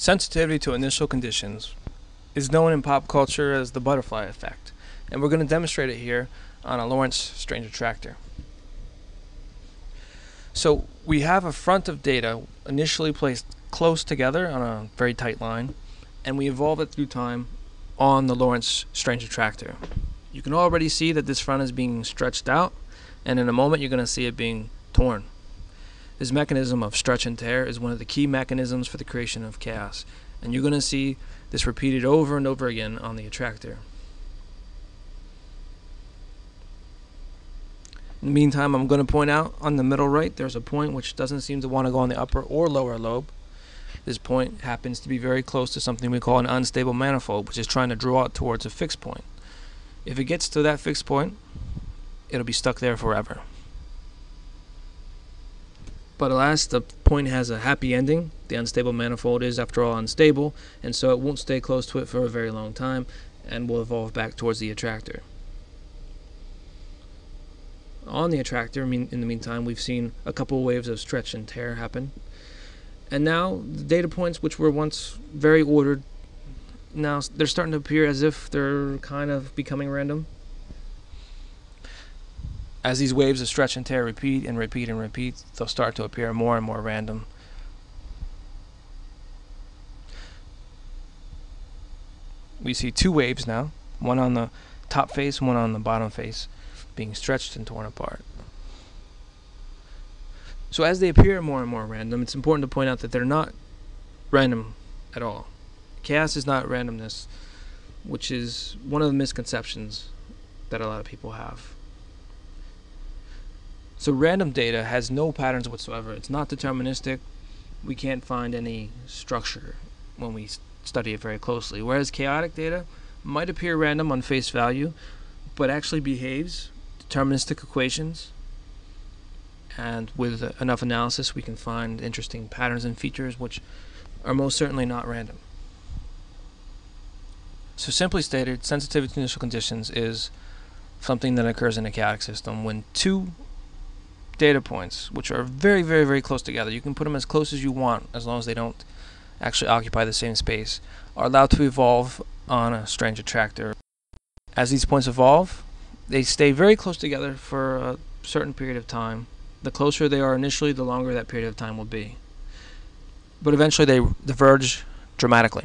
Sensitivity to initial conditions is known in pop culture as the butterfly effect, and we're going to demonstrate it here on a Lorenz strange attractor. So we have a front of data initially placed close together on a very tight line, and we evolve it through time on the Lorenz strange attractor. You can already see that this front is being stretched out, and in a moment you're going to see it being torn. This mechanism of stretch and tear is one of the key mechanisms for the creation of chaos, and you're going to see this repeated over and over again on the attractor. In the meantime, I'm going to point out on the middle right there's a point which doesn't seem to want to go on the upper or lower lobe. This point happens to be very close to something we call an unstable manifold, which is trying to draw it towards a fixed point. If it gets to that fixed point, it'll be stuck there forever. But alas, the point has a happy ending. The unstable manifold is, after all, unstable, and so it won't stay close to it for a very long time and will evolve back towards the attractor. On the attractor, in the meantime, we've seen a couple waves of stretch and tear happen. And now, the data points, which were once very ordered, now they're starting to appear as if they're kind of becoming random. As these waves of stretch and tear repeat and repeat and repeat, they'll start to appear more and more random. We see two waves now, one on the top face, one on the bottom face, being stretched and torn apart. So as they appear more and more random, it's important to point out that they're not random at all. Chaos is not randomness, which is one of the misconceptions that a lot of people have. So random data has no patterns whatsoever. It's not deterministic. We can't find any structure when we study it very closely. Whereas chaotic data might appear random on face value, but actually behaves deterministic equations. And with enough analysis, we can find interesting patterns and features which are most certainly not random. So simply stated, sensitivity to initial conditions is something that occurs in a chaotic system when two data points, which are very, very, very close together, you can put them as close as you want, as long as they don't actually occupy the same space, are allowed to evolve on a strange attractor. As these points evolve, they stay very close together for a certain period of time. The closer they are initially, the longer that period of time will be. But eventually they diverge dramatically.